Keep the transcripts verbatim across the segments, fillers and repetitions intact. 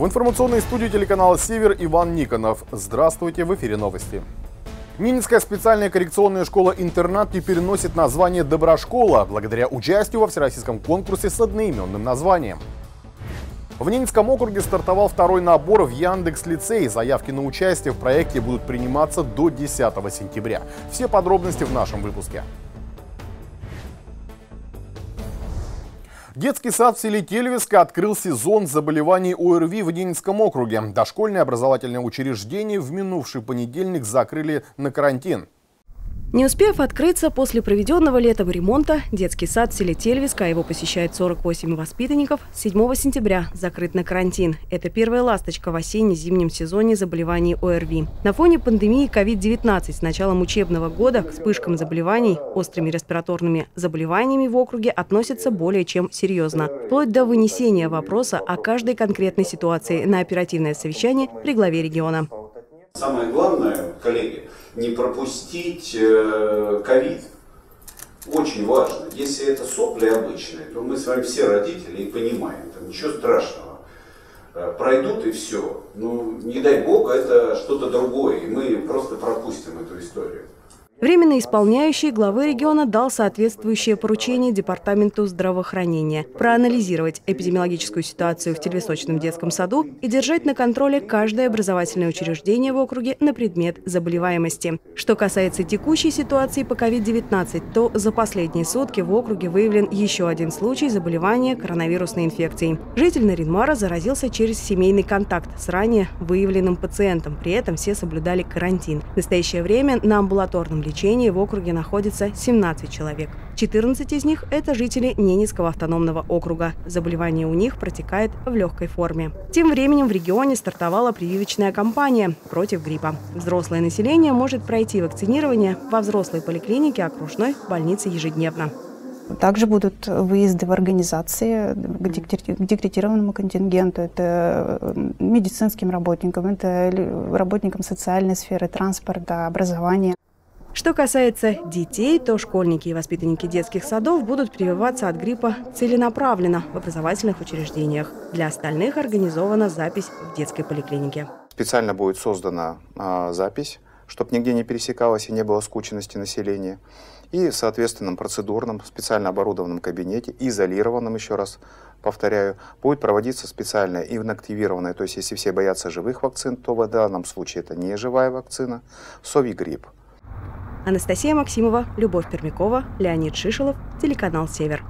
В информационной студии телеканала «Север» Иван Никонов. Здравствуйте, в эфире новости. Ненецкая специальная коррекционная школа-интернат теперь носит название «Доброшкола» благодаря участию во всероссийском конкурсе с одноименным названием. В Ненецком округе стартовал второй набор в Яндекс.Лицей. Заявки на участие в проекте будут приниматься до десятого сентября. Все подробности в нашем выпуске. Детский сад в селе Тельвиска открыл сезон заболеваний ОРВИ в Ненецком округе. Дошкольное образовательное учреждение в минувший понедельник закрыли на карантин. Не успев открыться, после проведенного летом ремонта детский сад в селе Тельвиска, его посещает сорок восемь воспитанников, седьмого сентября закрыт на карантин. Это первая ласточка в осенне-зимнем сезоне заболеваний ОРВИ. На фоне пандемии ковид девятнадцать с началом учебного года к вспышкам заболеваний острыми респираторными заболеваниями в округе относятся более чем серьезно. Вплоть до вынесения вопроса о каждой конкретной ситуации на оперативное совещание при главе региона. Самое главное, коллеги, не пропустить ковид. Очень важно. Если это сопли обычные, то мы с вами все родители и понимаем, там ничего страшного. Пройдут и все. Ну, не дай бог, это что-то другое, и мы просто пропустим эту историю. Временно исполняющий главы региона дал соответствующее поручение Департаменту здравоохранения проанализировать эпидемиологическую ситуацию в Тельвисочном детском саду и держать на контроле каждое образовательное учреждение в округе на предмет заболеваемости. Что касается текущей ситуации по ковид девятнадцать, то за последние сутки в округе выявлен еще один случай заболевания коронавирусной инфекцией. Житель Нарьян-Мара заразился через семейный контакт с ранее выявленным пациентом. При этом все соблюдали карантин. В настоящее время на амбулаторном лечении В лечении в округе находится семнадцать человек. четырнадцать из них – это жители Ненецкого автономного округа. Заболевание у них протекает в легкой форме. Тем временем в регионе стартовала прививочная кампания против гриппа. Взрослое население может пройти вакцинирование во взрослой поликлинике окружной больницы ежедневно. Также будут выезды в организации к декретированному контингенту. Это медицинским работникам, это работникам социальной сферы, транспорта, образования. Что касается детей, то школьники и воспитанники детских садов будут прививаться от гриппа целенаправленно в образовательных учреждениях. Для остальных организована запись в детской поликлинике. Специально будет создана а, запись, чтобы нигде не пересекалось и не было скученности населения. И в соответственном процедурном, специально оборудованном кабинете, изолированном, еще раз повторяю, будет проводиться специальная инактивированная, то есть если все боятся живых вакцин, то в данном случае это не живая вакцина, совигрипп. Анастасия Максимова, Любовь Пермякова, Леонид Шишелов, телеканал «Север».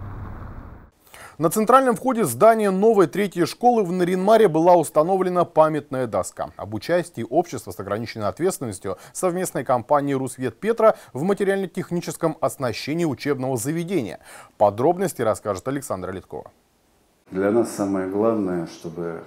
На центральном входе здания новой третьей школы в Нарьян-Маре была установлена памятная доска об участии общества с ограниченной ответственностью совместной компании «РУСВЬЕТПЕТРО» в материально-техническом оснащении учебного заведения. Подробности расскажет Александра Литкова. Для нас самое главное, чтобы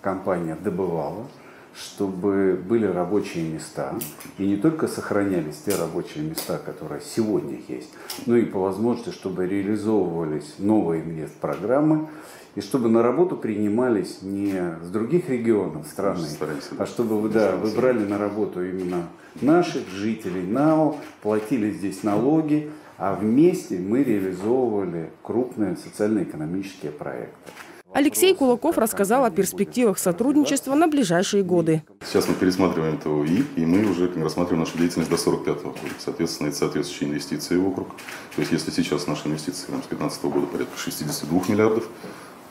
компания добывала, чтобы были рабочие места, и не только сохранялись те рабочие места, которые сегодня есть, но и по возможности, чтобы реализовывались новые инвестпрограммы, и чтобы на работу принимались не с других регионов страны, а чтобы вы, да, вы брали на работу именно наших жителей НАО, платили здесь налоги, а вместе мы реализовывали крупные социально-экономические проекты. Алексей Кулаков рассказал о перспективах сотрудничества на ближайшие годы. Сейчас мы пересматриваем ТОИ, и мы уже рассматриваем нашу деятельность до сорок пятого года. Соответственно, это соответствующие инвестиции в округ. То есть, если сейчас наши инвестиции там, с две тысячи пятнадцатого года порядка шестидесяти двух миллиардов,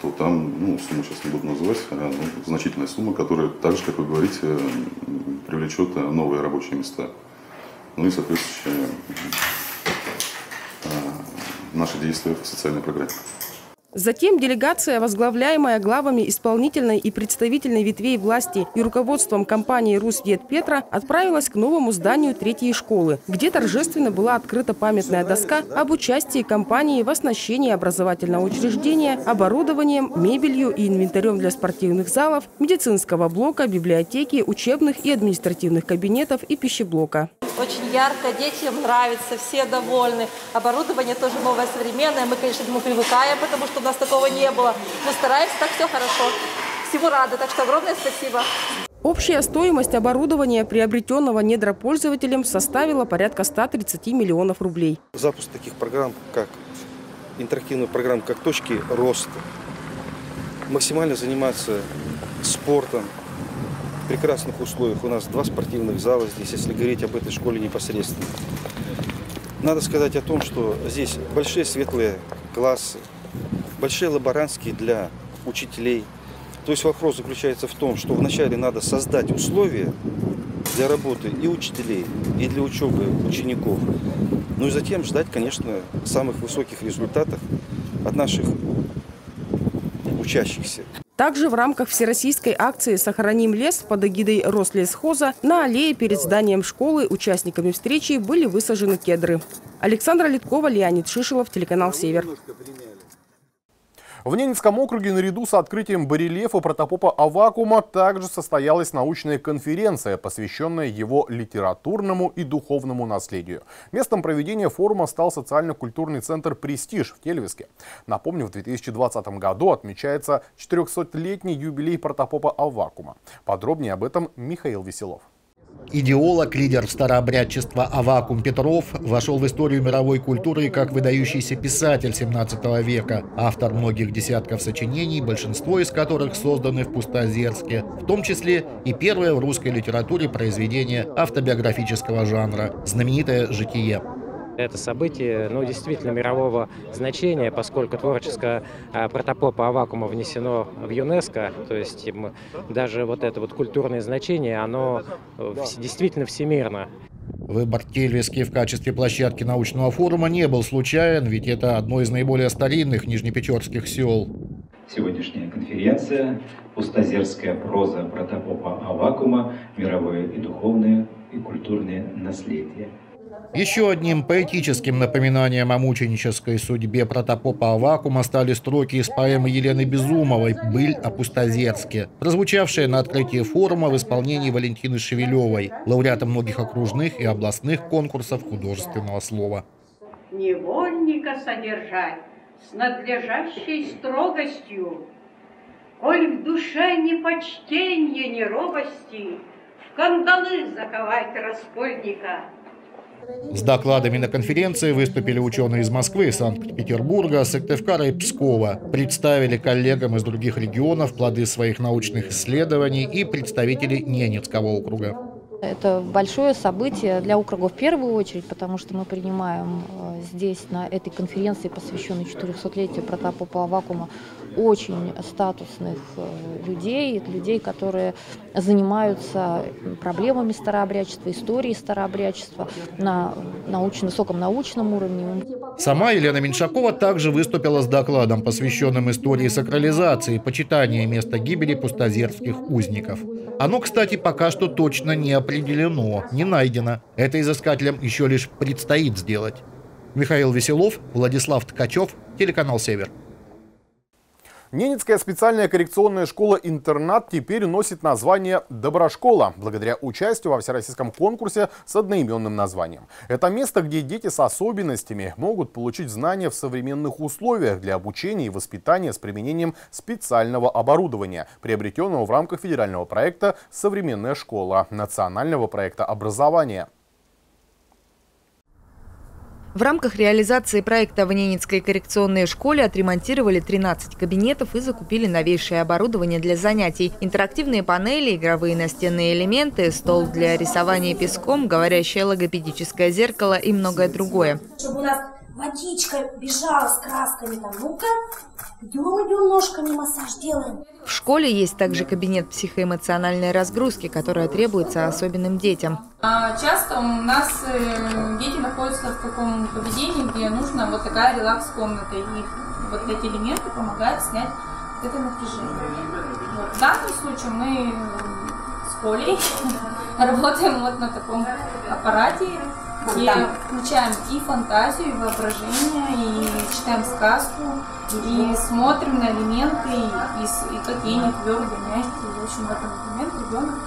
то там, ну, сумму сейчас не буду называть, а, ну, значительная сумма, которая, так же, как вы говорите, привлечет новые рабочие места. Ну и соответствующие а, наши действия в социальной программе. Затем делегация, возглавляемая главами исполнительной и представительной ветвей власти и руководством компании «РУСВЬЕТПЕТРО», отправилась к новому зданию третьей школы, где торжественно была открыта памятная доска об участии компании в оснащении образовательного учреждения оборудованием, мебелью и инвентарем для спортивных залов, медицинского блока, библиотеки, учебных и административных кабинетов и пищеблока. Очень ярко, детям нравится, все довольны. Оборудование тоже новое, современное. Мы, конечно, к этому привыкаем, потому что у нас такого не было. Но стараемся, так все хорошо. Всему рада, так что огромное спасибо. Общая стоимость оборудования, приобретенного недропользователем, составила порядка ста тридцати миллионов рублей. Запуск таких программ, как интерактивных программ, как «Точки роста», максимально заниматься спортом. В прекрасных условиях. У нас два спортивных зала здесь, если говорить об этой школе непосредственно. Надо сказать о том, что здесь большие светлые классы, большие лаборантские для учителей. То есть вопрос заключается в том, что вначале надо создать условия для работы и учителей, и для учебы учеников. Ну и затем ждать, конечно, самых высоких результатов от наших учащихся. Также в рамках всероссийской акции «Сохраним лес» под эгидой Рослесхоза на аллее перед зданием школы участниками встречи были высажены кедры. Александра Литкова, Леонид Шишелов, телеканал «Север». В Ненецком округе наряду с открытием барельефа протопопа Аввакума также состоялась научная конференция, посвященная его литературному и духовному наследию. Местом проведения форума стал социально-культурный центр «Престиж» в Тельвиске. Напомню, в две тысячи двадцатом году отмечается четырехсотлетний юбилей протопопа Аввакума. Подробнее об этом Михаил Веселов. Идеолог, лидер старообрядчества Аввакум Петров вошел в историю мировой культуры как выдающийся писатель семнадцатого века, автор многих десятков сочинений, большинство из которых созданы в Пустозерске, в том числе и первое в русской литературе произведение автобиографического жанра, знаменитое «Житие». Это событие, ну, действительно мирового значения, поскольку творческое протопопа Аввакума внесено в ЮНЕСКО, то есть даже вот это вот культурное значение, оно действительно всемирно. Выбор Тельвиски в качестве площадки научного форума не был случайен, ведь это одно из наиболее старинных нижнепечорских сел. Сегодняшняя конференция «Пустозерская проза протопопа Аввакума. Мировое и духовное и культурное наследие». Еще одним поэтическим напоминанием о мученической судьбе протопопа Аввакума стали строки из поэмы Елены Безумовой «Быль о Пустозерске», прозвучавшие на открытии форума в исполнении Валентины Шевелевой, лауреата многих окружных и областных конкурсов художественного слова. «Невольника содержать с надлежащей строгостью, коль в душе ни почтенья, ни робости, в кандалы заковать раскольника». С докладами на конференции выступили ученые из Москвы, Санкт-Петербурга, Сыктывкара и Пскова. Представили коллегам из других регионов плоды своих научных исследований и представители Ненецкого округа. Это большое событие для округа в первую очередь, потому что мы принимаем здесь, на этой конференции, посвященной четырехсотлетию протопопа Аввакума, очень статусных людей, людей, которые занимаются проблемами старообрядчества, историей старообрядчества на научно, высоком научном уровне. Сама Елена Меньшакова также выступила с докладом, посвященным истории сакрализации и почитания места гибели пустозерских узников. Оно, кстати, пока что точно не определено, не найдено. Это изыскателям еще лишь предстоит сделать. Михаил Веселов, Владислав Ткачев, телеканал «Север». Ненецкая специальная коррекционная школа-интернат теперь носит название «Доброшкола» благодаря участию во всероссийском конкурсе с одноименным названием. Это место, где дети с особенностями могут получить знания в современных условиях для обучения и воспитания с применением специального оборудования, приобретенного в рамках федерального проекта «Современная школа» национального проекта образования. В рамках реализации проекта в Ненецкой коррекционной школе отремонтировали тринадцать кабинетов и закупили новейшее оборудование для занятий. Интерактивные панели, игровые настенные элементы, стол для рисования песком, говорящее логопедическое зеркало и многое другое. Чтобы у нас водичка бежала с красками, там, ну-ка, идем, идем, ножками массаж делаем. В школе есть также кабинет психоэмоциональной разгрузки, которая требуется особенным детям. Часто у нас дети находятся в таком поведении, где нужна вот такая релакс-комната. И вот эти элементы помогают снять это напряжение. Вот. В данном случае мы с Колей работаем вот на таком аппарате, где включаем и фантазию, и воображение, и читаем сказку, и смотрим на элементы, и, и, и какие они твердые, мягкие. В общем, в этом момент ребенок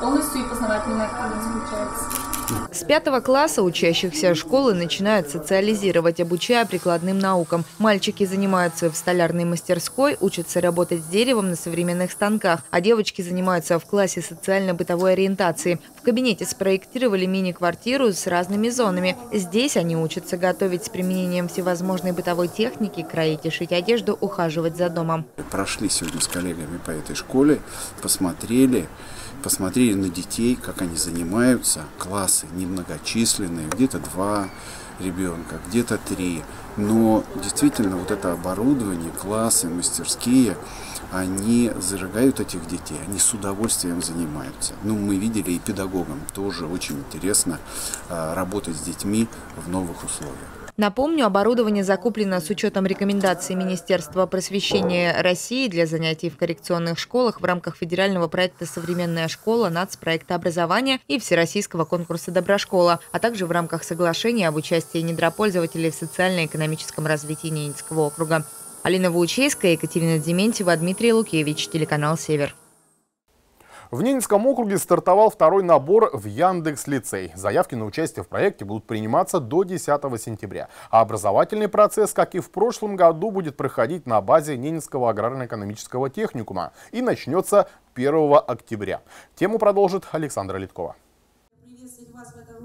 полностью и познавательно заключается. С пятого класса учащихся школы начинают социализировать, обучая прикладным наукам. Мальчики занимаются в столярной мастерской, учатся работать с деревом на современных станках, а девочки занимаются в классе социально-бытовой ориентации. В кабинете спроектировали мини-квартиру с разными зонами. Здесь они учатся готовить с применением всевозможной бытовой техники, кроить и шить одежду, ухаживать за домом. Прошли сегодня с коллегами по этой школе, посмотрели. Посмотрели на детей, как они занимаются. Классы немногочисленные, где-то два ребенка, где-то три. Но действительно вот это оборудование, классы, мастерские, они зажигают этих детей, они с удовольствием занимаются. Ну, мы видели и педагогам тоже очень интересно работать с детьми в новых условиях. Напомню, оборудование закуплено с учетом рекомендаций Министерства просвещения России для занятий в коррекционных школах в рамках федерального проекта «Современная школа», нацпроекта образования и всероссийского конкурса «Доброшкола», а также в рамках соглашения об участии недропользователей в социально-экономическом развитии Ненецкого округа. Алина Воучейская, Екатерина Дементьева, Дмитрий Лукевич, телеканал «Север». В Ненецком округе стартовал второй набор в Яндекс.Лицей. Заявки на участие в проекте будут приниматься до десятого сентября. А образовательный процесс, как и в прошлом году, будет проходить на базе Ненецкого аграрно-экономического техникума и начнется первого октября. Тему продолжит Александра Литкова.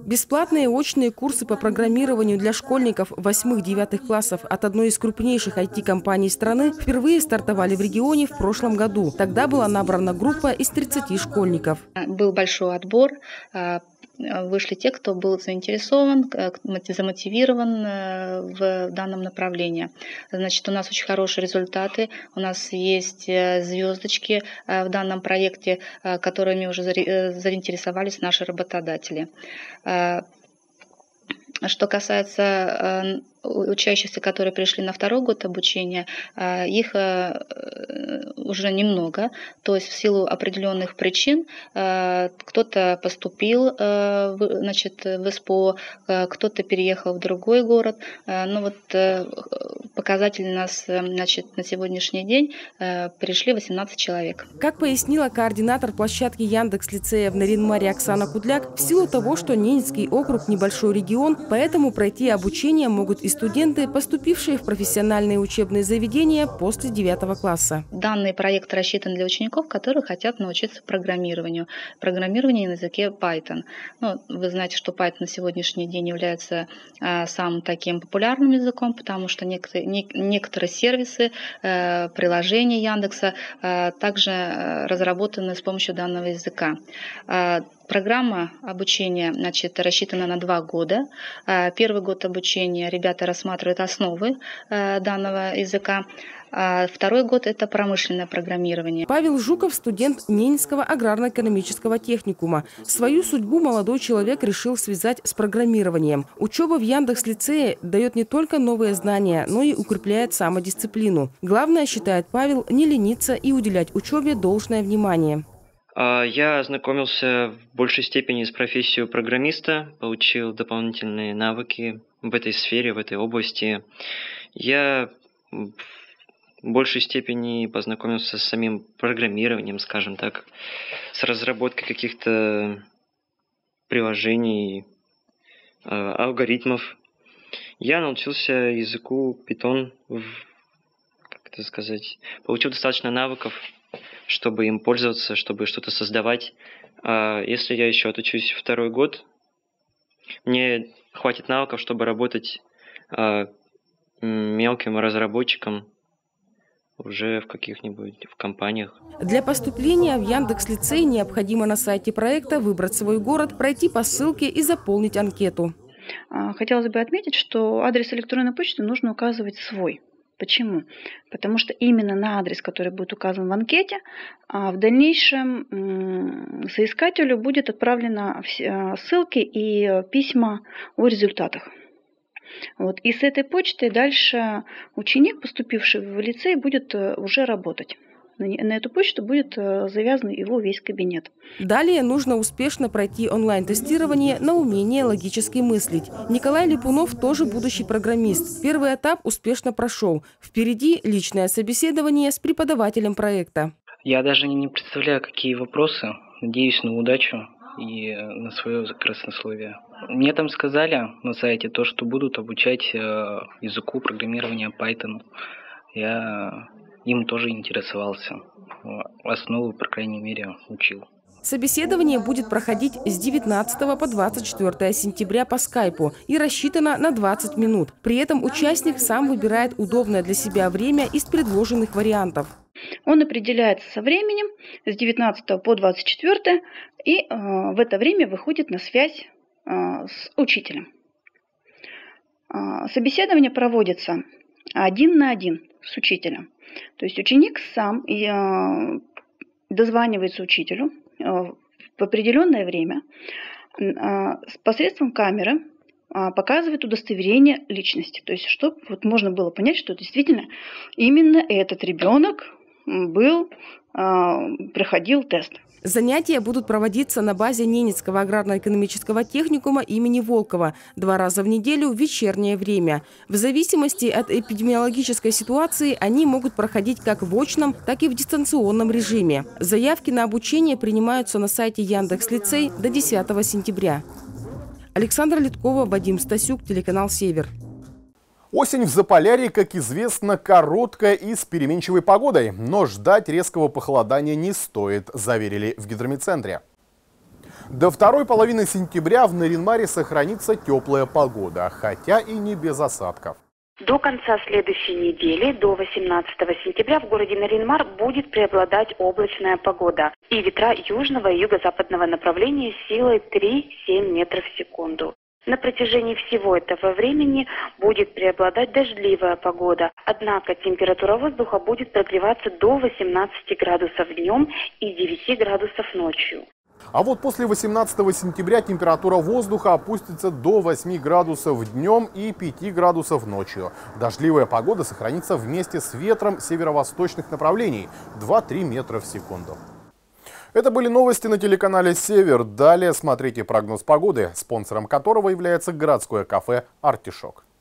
Бесплатные очные курсы по программированию для школьников восьмых-девятых классов от одной из крупнейших ай ти-компаний страны впервые стартовали в регионе в прошлом году. Тогда была набрана группа из тридцати школьников. Был большой отбор. Вышли те, кто был заинтересован, замотивирован в данном направлении. Значит, у нас очень хорошие результаты. У нас есть звездочки в данном проекте, которыми уже заинтересовались наши работодатели. Что касается учащихся, которые пришли на второй год обучения, их уже немного. То есть в силу определенных причин кто-то поступил, значит, в СПО, кто-то переехал в другой город. Но вот показатель нас, значит, на сегодняшний день пришли восемнадцать человек. Как пояснила координатор площадки Яндекс.Лицея в Нарьян-Маре Оксана Кудляк, в силу того, что Ненецкий округ – небольшой регион, поэтому пройти обучение могут и студенты, поступившие в профессиональные учебные заведения после девятого класса. Данный проект рассчитан для учеников, которые хотят научиться программированию. Программирование на языке Python. Ну, вы знаете, что Python на сегодняшний день является а, самым таким популярным языком, потому что некоторые, не, некоторые сервисы, а, приложения Яндекса а, также разработаны с помощью данного языка. А, Программа обучения, значит, рассчитана на два года. Первый год обучения ребята рассматривают основы данного языка. Второй год – это промышленное программирование. Павел Жуков – студент Ненецкого аграрно-экономического техникума. Свою судьбу молодой человек решил связать с программированием. Учеба в Яндекс.Лицее дает не только новые знания, но и укрепляет самодисциплину. Главное, считает Павел, не лениться и уделять учебе должное внимание. Я ознакомился в большей степени с профессией программиста, получил дополнительные навыки в этой сфере, в этой области. Я в большей степени познакомился с самим программированием, скажем так, с разработкой каких-то приложений, алгоритмов. Я научился языку Python, как это сказать, получил достаточно навыков, чтобы им пользоваться, чтобы что-то создавать. Если я еще отучусь второй год, мне хватит навыков, чтобы работать мелким разработчиком уже в каких-нибудь в компаниях. Для поступления в Яндекс.Лицей необходимо на сайте проекта выбрать свой город, пройти по ссылке и заполнить анкету. Хотелось бы отметить, что адрес электронной почты нужно указывать свой. Почему? Потому что именно на адрес, который будет указан в анкете, в дальнейшем соискателю будет отправлена ссылки и письма о результатах. Вот. И с этой почты дальше ученик, поступивший в лицей, будет уже работать. На эту почту будет завязан его весь кабинет. Далее нужно успешно пройти онлайн-тестирование на умение логически мыслить. Николай Липунов тоже будущий программист. Первый этап успешно прошел. Впереди личное собеседование с преподавателем проекта. Я даже не представляю, какие вопросы Надеюсь на удачу и на свое краснословие. Мне там сказали на сайте то, что будут обучать языку программирования Python. Я им тоже интересовался. Основу, по крайней мере, учил. Собеседование будет проходить с девятнадцатого по двадцать четвёртое сентября по скайпу и рассчитано на двадцать минут. При этом участник сам выбирает удобное для себя время из предложенных вариантов. Он определяется со временем с девятнадцатого по двадцать четвёртое и э, в это время выходит на связь э, с учителем. Э, собеседование проводится один на один с учителем. То есть ученик сам э, дозванивается учителю э, в определенное время, э, посредством камеры э, показывает удостоверение личности. То есть чтобы вот можно было понять, что действительно именно этот ребенок был, проходил тест. Занятия будут проводиться на базе Ненецкого аграрно-экономического техникума имени Волкова два раза в неделю в вечернее время. В зависимости от эпидемиологической ситуации они могут проходить как в очном, так и в дистанционном режиме. Заявки на обучение принимаются на сайте Яндекс.Лицей до десятого сентября. Александра Литкова, Вадим Стасюк, телеканал «Север». Осень в Заполярье, как известно, короткая и с переменчивой погодой, но ждать резкого похолодания не стоит, заверили в гидромедцентре. До второй половины сентября в Нарьян-Маре сохранится теплая погода, хотя и не без осадков. До конца следующей недели, до восемнадцатого сентября, в городе Нарьян-Мар будет преобладать облачная погода и ветра южного и юго-западного направления силой три-семь метров в секунду. На протяжении всего этого времени будет преобладать дождливая погода, однако температура воздуха будет прогреваться до восемнадцати градусов днем и девяти градусов ночью. А вот после восемнадцатого сентября температура воздуха опустится до восьми градусов днем и пяти градусов ночью. Дождливая погода сохранится вместе с ветром северо-восточных направлений два-три метра в секунду. Это были новости на телеканале «Север». Далее смотрите прогноз погоды, спонсором которого является городское кафе «Артишок».